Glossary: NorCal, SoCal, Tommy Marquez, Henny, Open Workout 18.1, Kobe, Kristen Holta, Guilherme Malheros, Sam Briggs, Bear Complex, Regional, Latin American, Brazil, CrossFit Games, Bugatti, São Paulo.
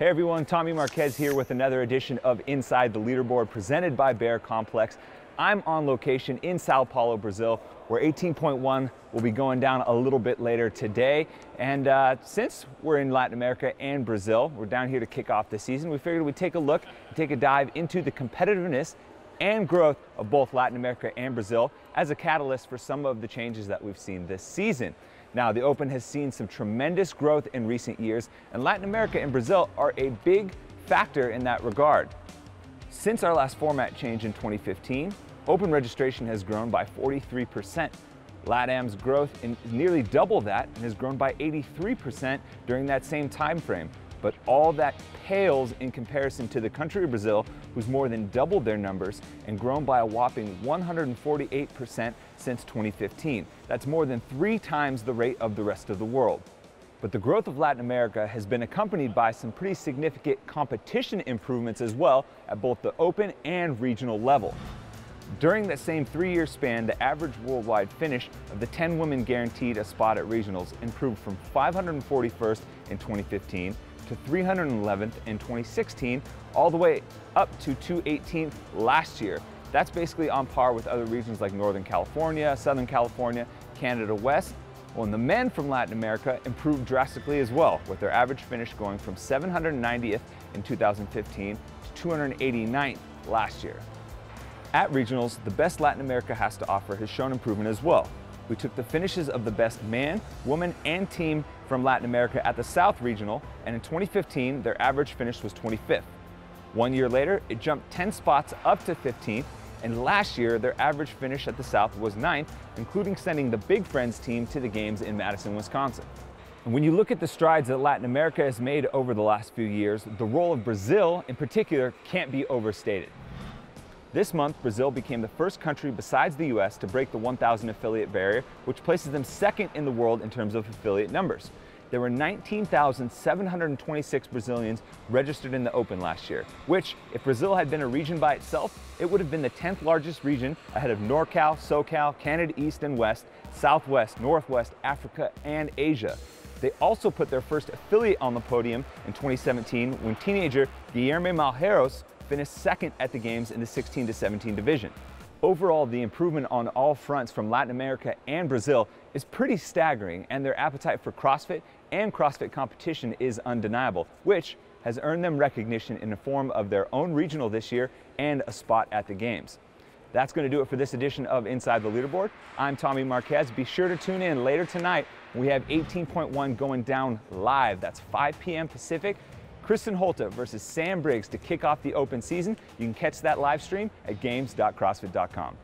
Hey everyone, Tommy Marquez here with another edition of Inside the Leaderboard presented by Bear Complex. I'm on location in Sao Paulo, Brazil, where 18.1 will be going down a little bit later today. And since we're in Latin America and Brazil, we're down here to kick off the season, we figured we'd take a look, take a dive into the competitiveness and growth of both Latin America and Brazil as a catalyst for some of the changes that we've seen this season. Now, the Open has seen some tremendous growth in recent years, and Latin America and Brazil are a big factor in that regard. Since our last format change in 2015, Open registration has grown by 43%. LATAM's growth is nearly double that and has grown by 83% during that same time frame. But all that pales in comparison to the country of Brazil, who's more than doubled their numbers and grown by a whopping 148% since 2015. That's more than 3 times the rate of the rest of the world. But the growth of Latin America has been accompanied by some pretty significant competition improvements as well at both the Open and Regional level. During that same 3-year span, the average worldwide finish of the 10 women guaranteed a spot at Regionals improved from 541st in 2015 to 311th in 2016, all the way up to 218th last year. That's basically on par with other regions like Northern California, Southern California, Canada West. Well, and the men from Latin America improved drastically as well, with their average finish going from 790th in 2015 to 289th last year. At Regionals, the best Latin America has to offer has shown improvement as well. We took the finishes of the best man, woman, and team from Latin America at the South Regional, and in 2015, their average finish was 25th. 1 year later, it jumped 10 spots up to 15th, and last year, their average finish at the South was 9th, including sending the Big Friends team to the games in Madison, Wisconsin. And when you look at the strides that Latin America has made over the last few years, the role of Brazil, in particular, can't be overstated. This month, Brazil became the first country besides the US to break the 1,000 affiliate barrier, which places them second in the world in terms of affiliate numbers. There were 19,726 Brazilians registered in the Open last year, which, if Brazil had been a region by itself, it would have been the 10th largest region, ahead of NorCal, SoCal, Canada East and West, Southwest, Northwest, Africa, and Asia. They also put their first affiliate on the podium in 2017 when teenager Guilherme Malheros finished second at the games in the 16 to 17 division. Overall, the improvement on all fronts from Latin America and Brazil is pretty staggering, and their appetite for CrossFit and CrossFit competition is undeniable, which has earned them recognition in the form of their own regional this year and a spot at the games. That's going to do it for this edition of Inside the Leaderboard. I'm Tommy Marquez. Be sure to tune in later tonight. We have 18.1 going down live. That's 5 p.m. Pacific. Kristen Holta versus Sam Briggs to kick off the Open season. You can catch that live stream at games.crossfit.com.